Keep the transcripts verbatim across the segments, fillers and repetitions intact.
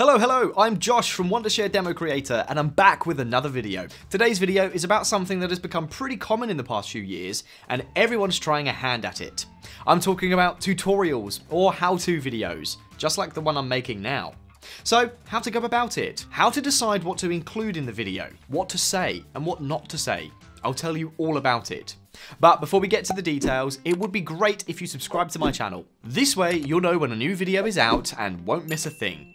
Hello, hello, I'm Josh from Wondershare DemoCreator, and I'm back with another video. Today's video is about something that has become pretty common in the past few years, and everyone's trying a hand at it. I'm talking about tutorials or how-to videos, just like the one I'm making now. So, how to go about it, how to decide what to include in the video, what to say and what not to say. I'll tell you all about it. But before we get to the details, it would be great if you subscribe to my channel. This way, you'll know when a new video is out and won't miss a thing.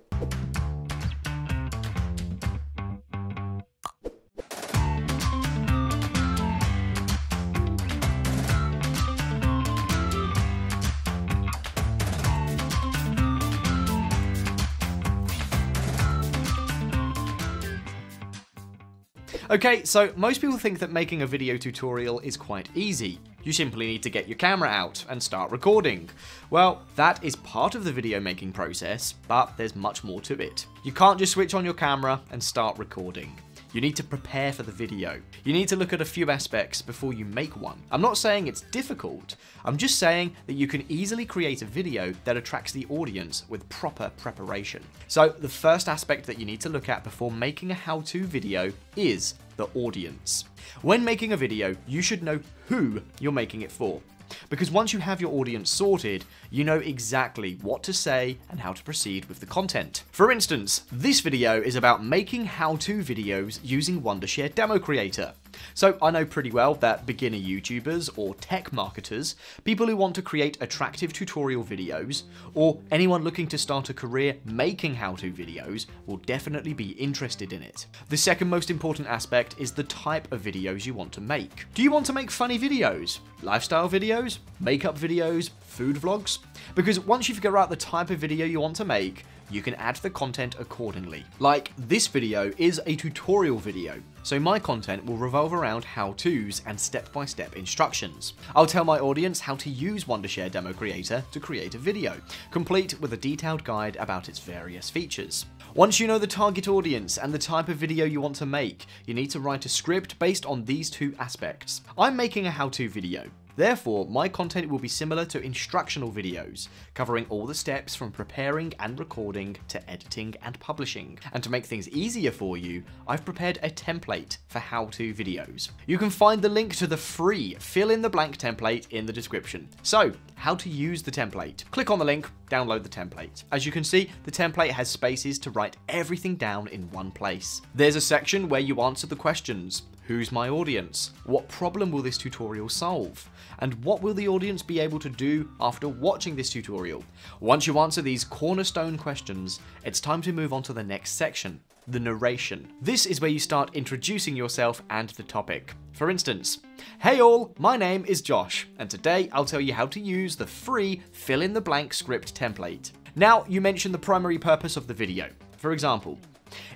Okay, so most people think that making a video tutorial is quite easy. You simply need to get your camera out and start recording. Well, that is part of the video making process, but there's much more to it. You can't just switch on your camera and start recording. You need to prepare for the video. You need to look at a few aspects before you make one. I'm not saying it's difficult. I'm just saying that you can easily create a video that attracts the audience with proper preparation. So the first aspect that you need to look at before making a how-to video is the audience. When making a video, you should know who you're making it for. Because once you have your audience sorted, you know exactly what to say and how to proceed with the content. For instance, this video is about making how-to videos using Wondershare DemoCreator. So I know pretty well that beginner YouTubers or tech marketers, people who want to create attractive tutorial videos, or anyone looking to start a career making how-to videos will definitely be interested in it. The second most important aspect is the type of videos you want to make. Do you want to make funny videos, lifestyle videos, makeup videos, food vlogs? Because once you figure out the type of video you want to make, you can add the content accordingly. Like, this video is a tutorial video, so my content will revolve around how-tos and step-by-step instructions. I'll tell my audience how to use Wondershare DemoCreator to create a video, complete with a detailed guide about its various features. Once you know the target audience and the type of video you want to make, you need to write a script based on these two aspects. I'm making a how-to video. Therefore, my content will be similar to instructional videos, covering all the steps from preparing and recording to editing and publishing. And to make things easier for you, I've prepared a template for how-to videos. You can find the link to the free fill-in-the-blank template in the description. So, how to use the template. Click on the link, download the template. As you can see, the template has spaces to write everything down in one place. There's a section where you answer the questions. Who's my audience? What problem will this tutorial solve? And what will the audience be able to do after watching this tutorial? Once you answer these cornerstone questions, it's time to move on to the next section, the narration. This is where you start introducing yourself and the topic. For instance, hey all, my name is Josh, and today I'll tell you how to use the free fill-in-the-blank script template. Now, you mention the primary purpose of the video. For example,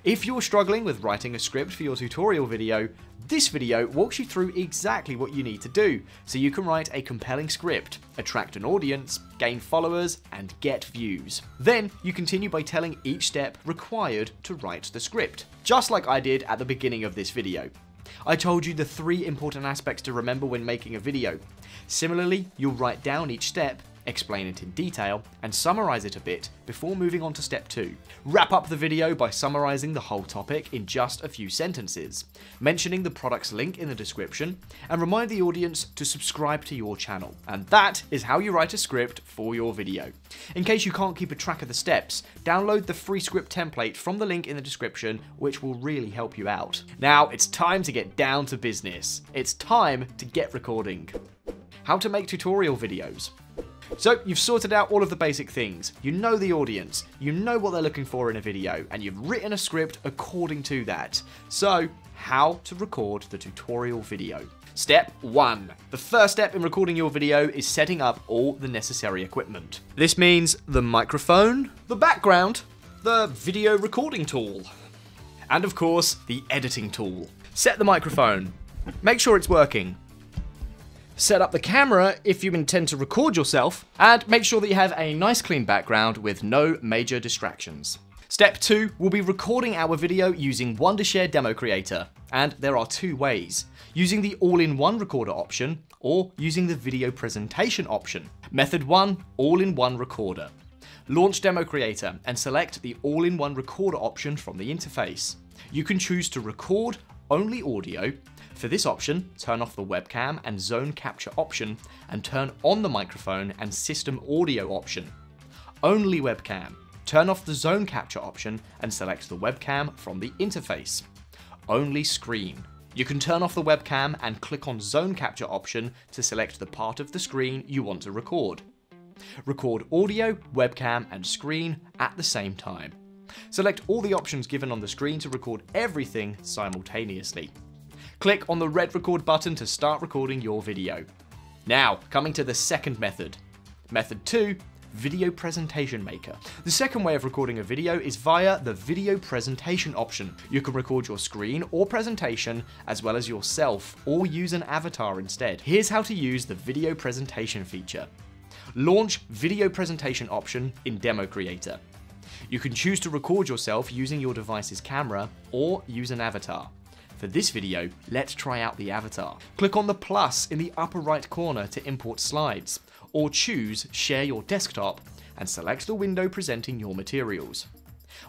if you're struggling with writing a script for your tutorial video, this video walks you through exactly what you need to do, so you can write a compelling script, attract an audience, gain followers, and get views. Then you continue by telling each step required to write the script, just like I did at the beginning of this video. I told you the three important aspects to remember when making a video. Similarly, you'll write down each step, explain it in detail, and summarize it a bit before moving on to step two. Wrap up the video by summarizing the whole topic in just a few sentences, mentioning the product's link in the description, and remind the audience to subscribe to your channel. And that is how you write a script for your video. In case you can't keep a track of the steps, download the free script template from the link in the description, which will really help you out. Now it's time to get down to business. It's time to get recording. How to make tutorial videos. So, you've sorted out all of the basic things, you know the audience, you know what they're looking for in a video, and you've written a script according to that. So, how to record the tutorial video. Step one. The first step in recording your video is setting up all the necessary equipment. This means the microphone, the background, the video recording tool, and of course, the editing tool. Set the microphone. Make sure it's working. Set up the camera if you intend to record yourself, and make sure that you have a nice clean background with no major distractions. Step two will be recording our video using Wondershare DemoCreator, and there are two ways: using the all-in-one recorder option or using the video presentation option. Method one, all-in-one recorder. launch DemoCreator and select the all-in-one recorder option from the interface. You can choose to record only audio. For this option, turn off the webcam and zone capture option and turn on the microphone and system audio option. Only webcam. Turn off the zone capture option and select the webcam from the interface. Only screen. You can turn off the webcam and click on zone capture option to select the part of the screen you want to record. Record audio, webcam and screen at the same time. Select all the options given on the screen to record everything simultaneously. Click on the red record button to start recording your video. Now, coming to the second method. Method two, Video Presentation Maker. The second way of recording a video is via the video presentation option. You can record your screen or presentation as well as yourself, or use an avatar instead. Here's how to use the video presentation feature. Launch Video Presentation option in DemoCreator. You can choose to record yourself using your device's camera or use an avatar. For this video, let's try out the avatar. Click on the plus in the upper right corner to import slides, or choose Share Your Desktop and select the window presenting your materials.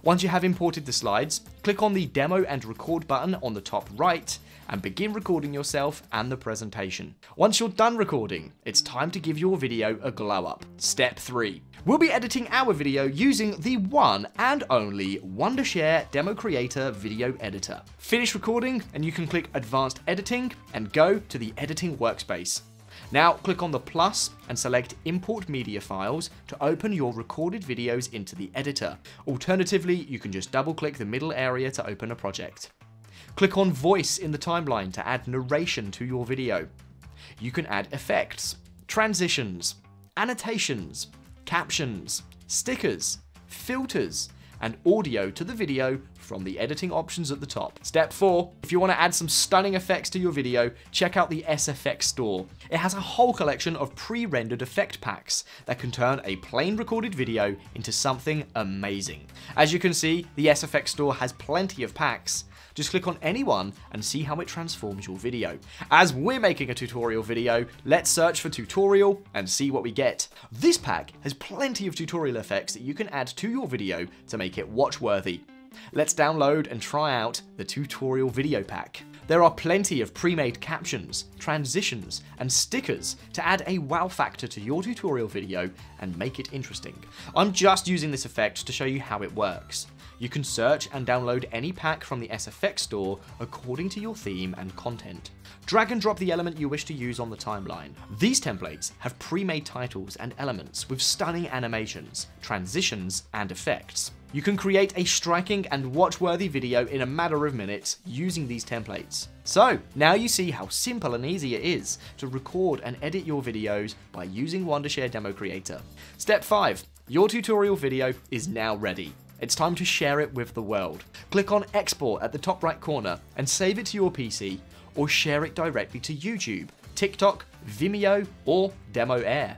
Once you have imported the slides, click on the Demo and Record button on the top right and begin recording yourself and the presentation. Once you're done recording, it's time to give your video a glow up. Step three. We'll be editing our video using the one and only Wondershare DemoCreator Video Editor. Finish recording and you can click Advanced Editing and go to the Editing Workspace. Now click on the plus and select Import Media Files to open your recorded videos into the editor. Alternatively, you can just double click the middle area to open a project. Click on Voice in the timeline to add narration to your video. You can add effects, transitions, annotations, captions, stickers, filters, and audio to the video from the editing options at the top. Step four, if you want to add some stunning effects to your video, check out the S F X store. It has a whole collection of pre-rendered effect packs that can turn a plain recorded video into something amazing. As you can see, the S F X store has plenty of packs. Just click on any one and see how it transforms your video. As we're making a tutorial video, let's search for tutorial and see what we get. This pack has plenty of tutorial effects that you can add to your video to make it watch-worthy. Let's download and try out the tutorial video pack. There are plenty of pre-made captions, transitions, and stickers to add a wow factor to your tutorial video and make it interesting. I'm just using this effect to show you how it works. You can search and download any pack from the S F X store according to your theme and content. Drag and drop the element you wish to use on the timeline. These templates have pre-made titles and elements with stunning animations, transitions, and effects. You can create a striking and watch-worthy video in a matter of minutes using these templates. So, now you see how simple and easy it is to record and edit your videos by using Wondershare DemoCreator. Step five. Your tutorial video is now ready. It's time to share it with the world. Click on Export at the top right corner and save it to your P C, or share it directly to YouTube, TikTok, Vimeo, or DemoAir.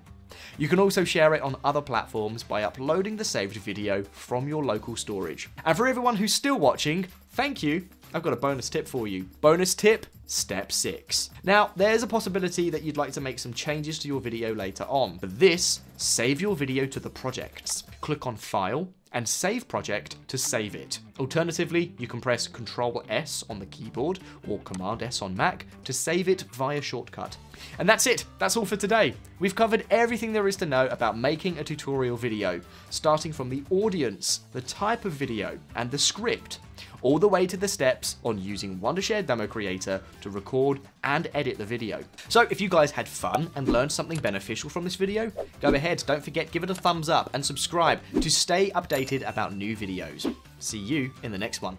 You can also share it on other platforms by uploading the saved video from your local storage. And for everyone who's still watching, thank you. I've got a bonus tip for you. Bonus tip, step six. Now, there's a possibility that you'd like to make some changes to your video later on. For this, save your video to the projects. Click on File and Save Project to save it. Alternatively, you can press Control S on the keyboard or Command S on Mac to save it via shortcut. And that's it. That's all for today. We've covered everything there is to know about making a tutorial video, starting from the audience, the type of video, and the script, all the way to the steps on using Wondershare DemoCreator to record and edit the video. So if you guys had fun and learned something beneficial from this video, go ahead, don't forget, give it a thumbs up and subscribe to stay updated about new videos. See you in the next one.